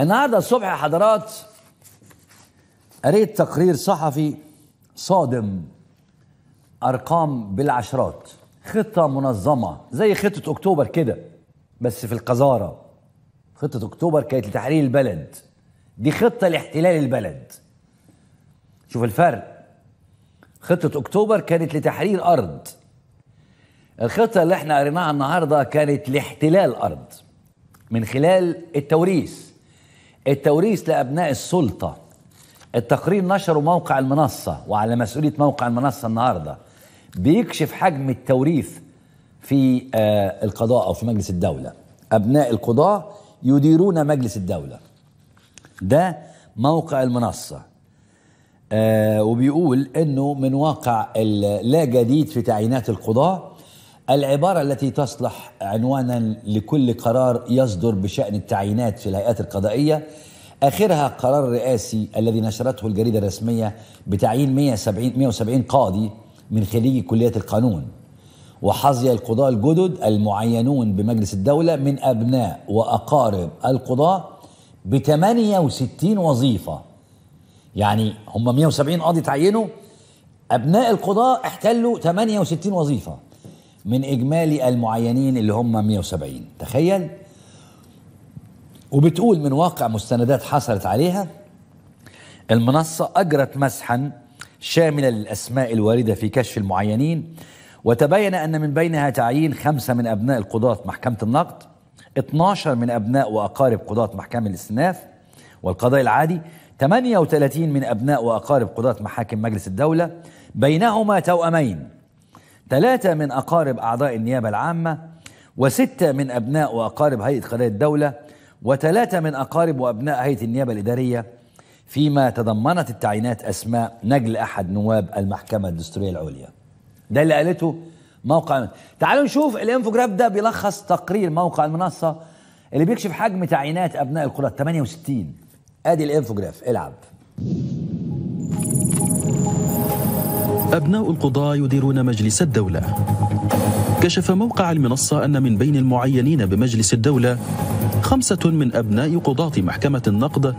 النهارده الصبح يا حضرات قريت تقرير صحفي صادم، ارقام بالعشرات، خطه منظمه زي خطه اكتوبر كده بس في القذاره. خطه اكتوبر كانت لتحرير البلد، دي خطه لاحتلال البلد. شوف الفرق، خطه اكتوبر كانت لتحرير ارض، الخطه اللي احنا قريناها النهارده كانت لاحتلال ارض من خلال التوريث لابناء السلطه. التقرير نشره موقع المنصة، وعلى مسؤولية موقع المنصة النهاردة بيكشف حجم التوريث في القضاء أو في مجلس الدولة. أبناء القضاء يديرون مجلس الدولة، ده موقع المنصة، وبيقول أنه من واقع لا جديد في تعيينات القضاء العبارة التي تصلح عنوانا لكل قرار يصدر بشأن التعيينات في الهيئات القضائية، آخرها قرار رئاسي الذي نشرته الجريدة الرسمية بتعيين 170 قاضي من خريجي كلية القانون، وحظي القضاة الجدد المعينون بمجلس الدولة من أبناء وأقارب القضاة ب 68 وظيفة. يعني هم 170 قاضي تعينوا، أبناء القضاة احتلوا 68 وظيفة من إجمالي المعينين اللي هم 170. تخيل. وبتقول من واقع مستندات حصلت عليها المنصة، أجرت مسحا شاملا للأسماء الواردة في كشف المعينين، وتبين أن من بينها تعيين 5 من أبناء القضاة محكمة النقض، 12 من أبناء وأقارب قضاة محكمة الاستئناف والقضاء العادي، 38 من أبناء وأقارب قضاة محاكم مجلس الدولة بينهما توأمين، 3 من أقارب أعضاء النيابة العامة، و6 من أبناء وأقارب هيئة قضاء الدولة، و3 من أقارب وأبناء هيئة النيابة الإدارية، فيما تضمنت التعيينات أسماء نجل أحد نواب المحكمة الدستورية العليا. ده اللي قالته موقع. تعالوا نشوف الانفوجراف ده بيلخص تقرير موقع المنصة اللي بيكشف حجم تعيينات أبناء القضاة 68. أدي الانفوجراف، العب. أبناء القضاة يديرون مجلس الدولة. كشف موقع المنصة أن من بين المعينين بمجلس الدولة 5 من أبناء قضاة محكمة النقض،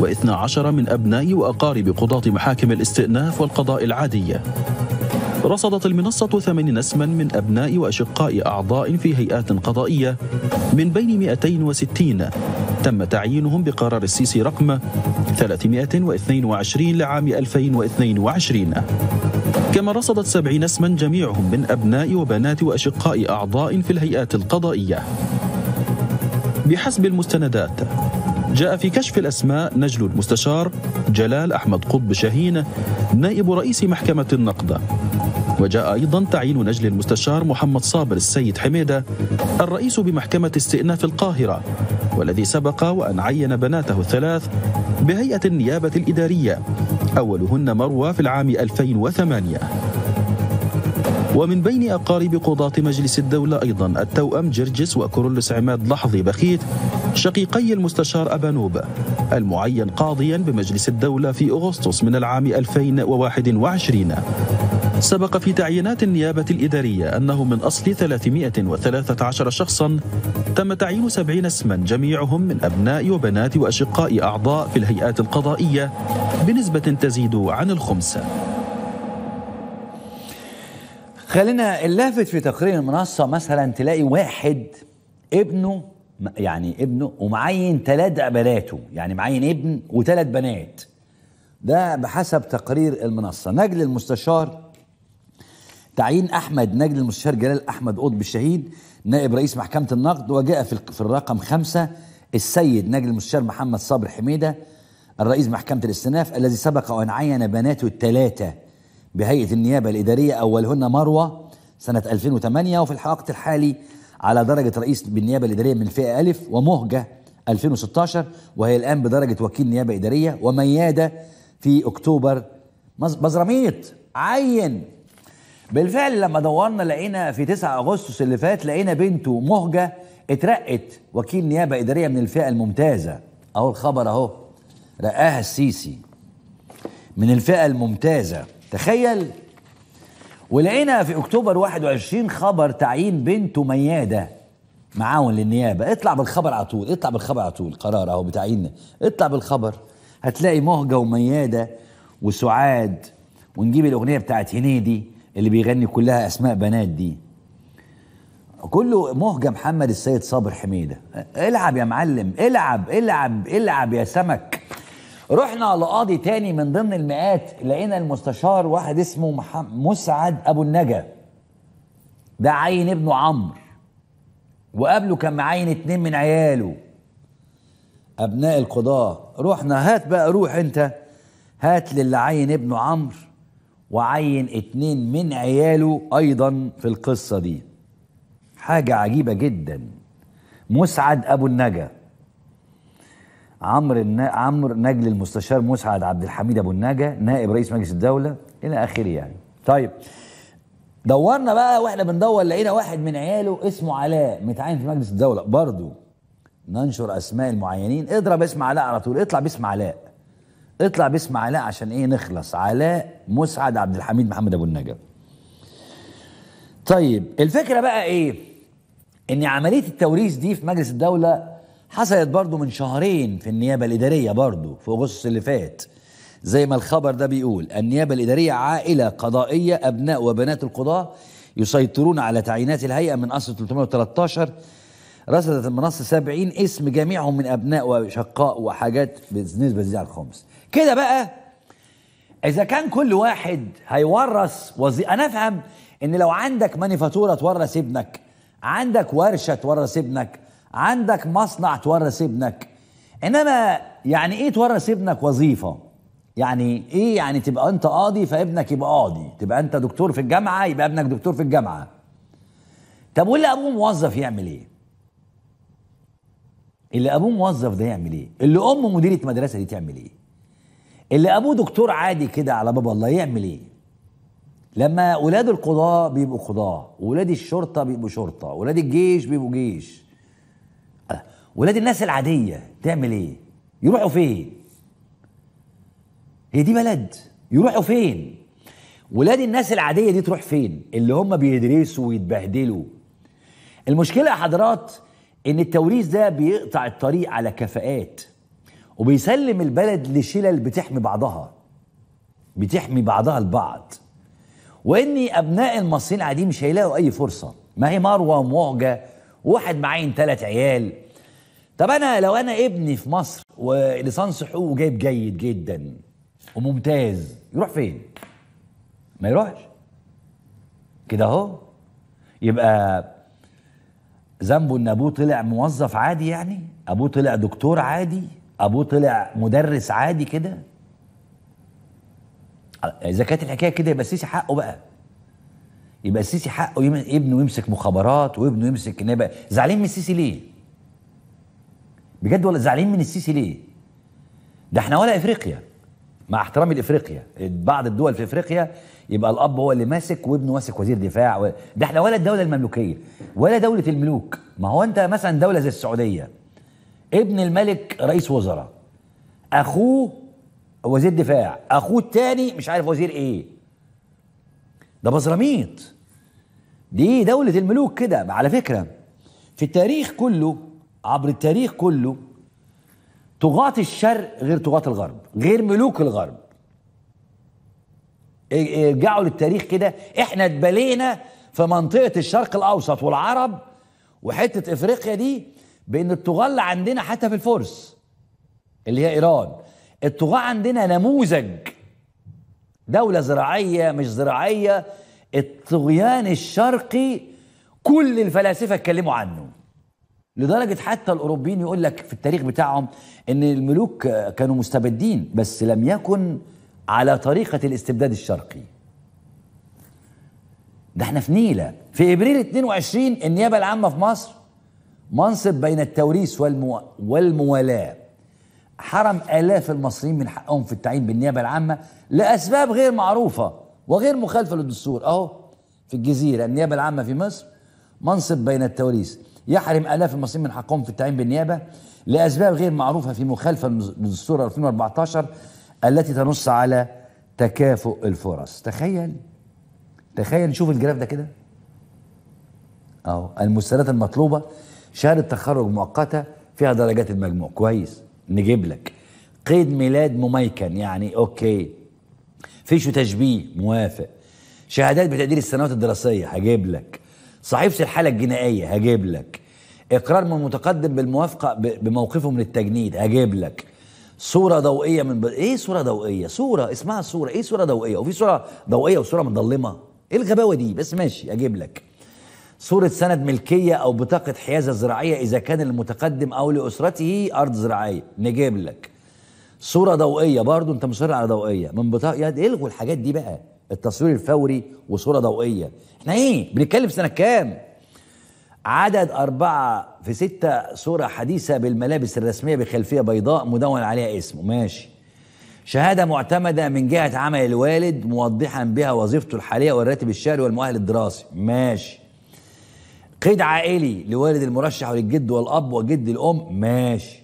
و12 من أبناء وأقارب قضاة محاكم الاستئناف والقضاء العادية. رصدت المنصة 80 اسما من أبناء وأشقاء أعضاء في هيئات قضائية من بين 260 تم تعيينهم بقرار السيسي رقم 322 لعام 2022. كما رصدت 70 اسما جميعهم من أبناء وبنات وأشقاء أعضاء في الهيئات القضائية. بحسب المستندات جاء في كشف الأسماء نجل المستشار جلال أحمد قطب شاهين نائب رئيس محكمة النقض، وجاء أيضا تعيين نجل المستشار محمد صابر السيد حميدة الرئيس بمحكمة استئناف القاهرة، والذي سبق وأن عين بناته 3 بهيئة النيابة الإدارية، أولهن مروى في العام 2008. ومن بين أقارب قضاة مجلس الدولة أيضا التوأم جرجس وكورولس عماد لحظي بخيت، شقيقي المستشار أبانوب المعين قاضيا بمجلس الدولة في أغسطس من العام 2021. سبق في تعيينات النيابة الإدارية أنه من أصل 313 شخصا تم تعيين 70 اسما جميعهم من أبناء وبنات وأشقاء أعضاء في الهيئات القضائية بنسبة تزيد عن 5%. خلينا اللافت في تقرير المنصة مثلا تلاقي واحد ابنه ومعين 3 بناته، يعني معين ابن و3 بنات. ده بحسب تقرير المنصة. نجل المستشار، تعيين أحمد نجل المستشار جلال أحمد قطب الشهيد نائب رئيس محكمة النقض، وجاء في الرقم 5 السيد نجل المستشار محمد صابر حميدة الرئيس محكمة الاستئناف الذي سبق وأن عين بناته 3 بهيئة النيابة الإدارية، أولهن مروى سنة 2008 وفي الوقت الحالي على درجة رئيس بالنيابة الإدارية من فئة ألف، ومهجة 2016 وهي الآن بدرجة وكيل نيابة إدارية، وميادة في أكتوبر. بزرميط عين بالفعل. لما دورنا لقينا في 9 أغسطس اللي فات لقينا بنته مهجة اترقت وكيل نيابة إدارية من الفئة الممتازة. أهو الخبر أهو، رقاها السيسي من الفئة الممتازة. تخيل. ولقينا في أكتوبر 21 خبر تعيين بنته ميادة معاون للنيابه، اطلع بالخبر على طول، اطلع بالخبر على طول، قرار اهو بتاعينا، اطلع بالخبر. هتلاقي مهجه ومياده وسعاد، ونجيب الاغنيه بتاعت هنيدي اللي بيغني كلها اسماء بنات دي، كله مهجه محمد السيد صابر حميده. العب يا معلم، العب العب العب يا سمك. رحنا لقاضي تاني من ضمن المئات، لقينا المستشار واحد اسمه مسعد ابو النجا، ده عين ابنه عمرو، وقبله كان معين 2 من عياله ابناء القضاء. رحنا هات بقى، روح انت هات للي عين ابنه عمرو وعين 2 من عياله ايضا في القصه دي. حاجه عجيبه جدا. مسعد ابو النجا، عمرو نجل المستشار مسعد عبد الحميد ابو النجا، نائب رئيس مجلس الدوله الى اخره يعني. طيب دورنا بقى، واحنا بندور لقينا واحد من عياله اسمه علاء متعين في مجلس الدوله برضه. ننشر اسماء المعينين، اضرب اسم علاء على طول، اطلع باسم علاء، اطلع باسم علاء عشان ايه نخلص. علاء مسعد عبد الحميد محمد ابو النجا. طيب الفكره بقى ايه؟ ان عمليه التوريث دي في مجلس الدوله حصلت برضه من شهرين في النيابه الاداريه، برضه في اغسطس اللي فات، زي ما الخبر ده بيقول. النيابة الإدارية عائلة قضائية أبناء وبنات القضاة يسيطرون على تعيينات الهيئة من أصل 313. رصدت المنصة 70 اسم جميعهم من أبناء وشقاء وحاجات بنسبة زي على الخمس كده. بقى إذا كان كل واحد هيورث وظيفة، أنا أفهم إن لو عندك مانيفاتورة تورث ابنك، عندك ورشة تورث ابنك، عندك مصنع تورث ابنك، إنما يعني إيه تورث ابنك وظيفة؟ يعني ايه؟ يعني تبقى انت قاضي فابنك يبقى قاضي، تبقى انت دكتور في الجامعه يبقى ابنك دكتور في الجامعه. طب واللي ابوه موظف يعمل ايه؟ اللي ابوه موظف ده يعمل ايه؟ اللي امه مديره مدرسه دي تعمل ايه؟ اللي ابوه دكتور عادي كده على باب الله يعمل ايه؟ لما اولاد القضاه بيبقوا قضاه، اولاد الشرطه بيبقوا شرطه، اولاد الجيش بيبقوا جيش، اولاد الناس العاديه تعمل ايه؟ يروحوا فين؟ هي دي بلد؟ يروحوا فين؟ ولاد الناس العادية دي تروح فين؟ اللي هم بيدرسوا ويتبهدلوا. المشكلة يا حضرات ان التوريث ده بيقطع الطريق على كفاءات، وبيسلم البلد لشلل بتحمي بعضها، بتحمي بعضها البعض. وان ابناء المصريين العاديين مش هيلاقوا اي فرصة. ما هي مروة ومعجة وواحد معين 3 عيال. طب انا لو انا ابني في مصر وليسانس حقوق وجايب جيد جدا وممتاز، يروح فين؟ ما يروحش كده اهو، يبقى ذنبه ان ابوه طلع موظف عادي، يعني ابوه طلع دكتور عادي، ابوه طلع مدرس عادي كده. اذا كانت الحكايه كده يبقى السيسي حقه بقى، يبقى السيسي حقه ابنه يمسك مخابرات وابنه يمسك نيابه. زعلين من السيسي ليه؟ بجد والله زعلين من السيسي ليه؟ ده احنا ولا افريقيا، مع احترامي لافريقيا، بعض الدول في افريقيا يبقى الاب هو اللي ماسك وابنه ماسك وزير دفاع ده احنا ولا الدوله المملوكيه ولا دوله الملوك. ما هو انت مثلا دوله زي السعوديه، ابن الملك رئيس وزراء، اخوه وزير دفاع، اخوه الثاني مش عارف وزير ايه، ده بزراميط. دي دوله الملوك كده. على فكره في التاريخ كله، عبر التاريخ كله، طغاة الشرق غير طغاة الغرب، غير ملوك الغرب. ارجعوا للتاريخ كده، احنا اتبلينا في منطقة الشرق الاوسط والعرب وحتة افريقيا دي بان الطغاة اللي عندنا حتى في الفرس اللي هي ايران، الطغاة عندنا نموذج دولة زراعية مش زراعية. الطغيان الشرقي كل الفلاسفة اتكلموا عنه، لدرجة حتى الأوروبيين يقول لك في التاريخ بتاعهم إن الملوك كانوا مستبدين، بس لم يكن على طريقة الاستبداد الشرقي. ده احنا في نيلة. في إبريل 22 النيابة العامة في مصر، منصب بين التوريث والموالاة، حرم آلاف المصريين من حقهم في التعيين بالنيابة العامة لأسباب غير معروفة وغير مخالفة للدستور. أهو في الجزيرة النيابة العامة في مصر، منصب بين التوريث يحرم آلاف المصريين من حقهم في التعيين بالنيابة لأسباب غير معروفة في مخالفة للدستور 2014 التي تنص على تكافؤ الفرص. تخيل، شوف الجراف ده كده أهو، المستندات المطلوبة. شهادة تخرج مؤقتة فيها درجات المجموع، كويس نجيب لك. قيد ميلاد مميكن، يعني اوكي فيش تشبيه، موافق. شهادات بتقدير السنوات الدراسية هجيب لك. صحيفة الحالة الجنائية هجيب لك. اقرار من المتقدم بالموافقة بموقفه من التجنيد هجيب لك. صورة ضوئية من ايه صورة ضوئية؟ صورة اسمها صورة، ايه صورة ضوئية؟ وفي صورة ضوئية وصورة مضلمة؟ ايه الغباوة دي؟ بس ماشي اجيب لك. صورة سند ملكية او بطاقة حيازة زراعية اذا كان المتقدم او لاسرته ارض زراعية، نجيب لك. صورة ضوئية برضو انت مصر على ضوئية من بطاقة، يعني الغوا الحاجات دي بقى، التصوير الفوري وصورة ضوئية. احنا ايه بنتكلم سنة كام؟ عدد 4/6 صورة حديثة بالملابس الرسمية بخلفية بيضاء مدون عليها اسمه، ماشي. شهادة معتمدة من جهة عمل الوالد موضحا بها وظيفته الحالية والراتب الشهري والمؤهل الدراسي، ماشي. قيد عائلي لوالد المرشح وللجد والأب وجد الأم، ماشي.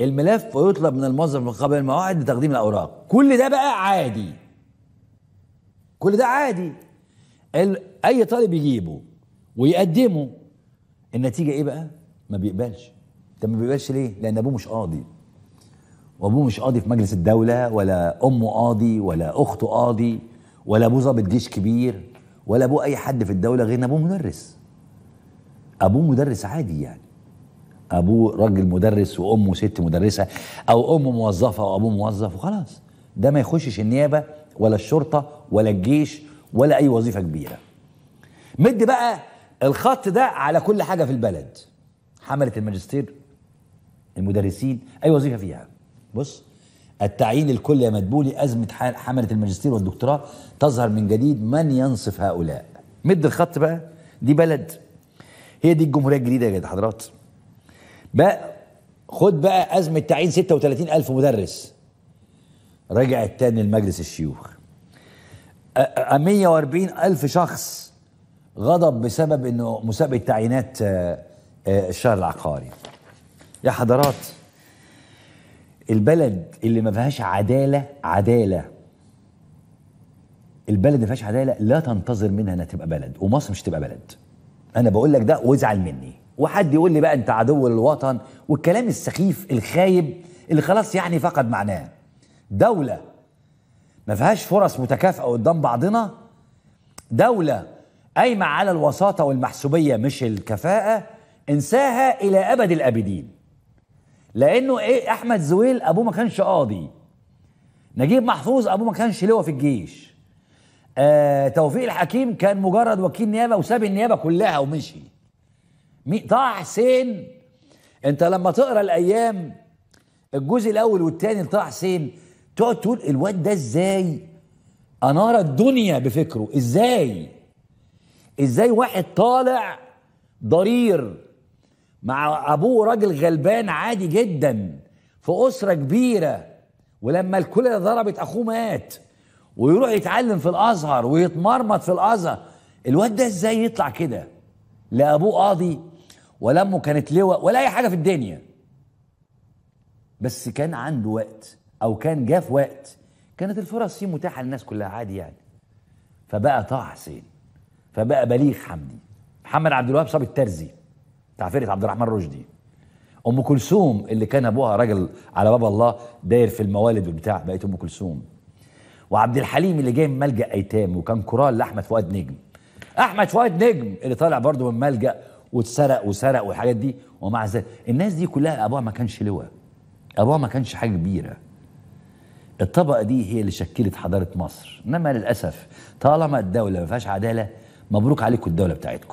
الملف ويطلب من الموظف قبل المواعيد لتقديم الأوراق. كل ده بقى عادي، كل ده عادي، أي طالب يجيبه ويقدمه. النتيجة ايه بقى؟ ما بيقبلش. طب ما بيقبلش ليه؟ لأن أبوه مش قاضي، وأبوه مش قاضي في مجلس الدولة، ولا أمه قاضي، ولا أخته قاضي، ولا أبوه ضابط جيش كبير، ولا أبوه أي حد في الدولة غير إن أبوه مدرس. أبوه مدرس عادي، يعني أبوه راجل مدرس وأمه ست مدرسة، أو أمه موظفة وأبوه موظف وخلاص. ده ما يخشش النيابة ولا الشرطة ولا الجيش ولا أي وظيفة كبيرة. مد بقى الخط ده على كل حاجة في البلد، حملة الماجستير، المدرسين، أي وظيفة فيها. بص، التعيين الكلي يا مدبولي أزمة حملة الماجستير والدكتوراه تظهر من جديد، من ينصف هؤلاء؟ مد الخط بقى، دي بلد، هي دي الجمهورية الجديدة يا جدع حضرات بقى. خد بقى أزمة تعيين 36,000 مدرس، رجعت تاني لمجلس الشيوخ. 140,000 شخص غضب بسبب انه مسابقه تعيينات الشهر العقاري. يا حضرات، البلد اللي ما فيهاش عداله، البلد اللي ما فيهاش عداله لا تنتظر منها انها تبقى بلد، ومصر مش تبقى بلد. انا بقول لك ده وازعل مني، وحد يقول لي بقى انت عدو للوطن والكلام السخيف الخايب اللي خلاص يعني فقد معناه. دوله ما فيهاش فرص متكافئه قدام بعضنا، دوله قايمة على الوساطة والمحسوبية مش الكفاءة، انساها إلى أبد الأبدين. لأنه إيه؟ أحمد زويل أبوه ما كانش قاضي، نجيب محفوظ أبوه ما كانش لواء في الجيش، توفيق الحكيم كان مجرد وكيل نيابة وساب النيابة كلها ومشي. طه حسين، أنت لما تقرأ الأيام الجزء الأول والثاني لطه حسين تقعد تقول الواد ده إزاي أنار الدنيا بفكره، إزاي واحد طالع ضرير مع أبوه راجل غلبان عادي جدا في أسرة كبيرة، ولما الكلية ضربت أخوه مات، ويروح يتعلم في الأزهر ويتمرمط في الأزهر. الواد ده إزاي يطلع كده؟ لا أبوه قاضي ولا أمه كانت لواء ولا أي حاجة في الدنيا، بس كان عنده وقت، أو كان جاء في وقت كانت الفرص فيه متاحة للناس كلها عادي يعني. فبقى طه حسين، فبقى بليغ حمدي، محمد عبد الوهاب صاب الترزي بتاع فرقة عبد الرحمن رشدي، أم كلثوم اللي كان أبوها راجل على باب الله داير في الموالد والبتاع بقت أم كلثوم، وعبد الحليم اللي جاي من ملجأ أيتام وكان كورال لأحمد فؤاد نجم، أحمد فؤاد نجم اللي طالع برضه من ملجأ واتسرق وسرق والحاجات دي. ومع ذلك الناس دي كلها أبوها ما كانش لواء، أبوها ما كانش حاجة كبيرة. الطبقة دي هي اللي شكلت حضارة مصر، إنما للأسف طالما الدولة ما فيهاش عدالة، مبروك عليكم الدولة بتاعتكم.